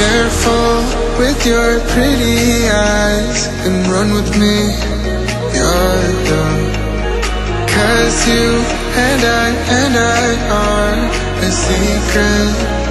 careful with your pretty eyes and run with me, you're done. 'Cause you and I are a secret.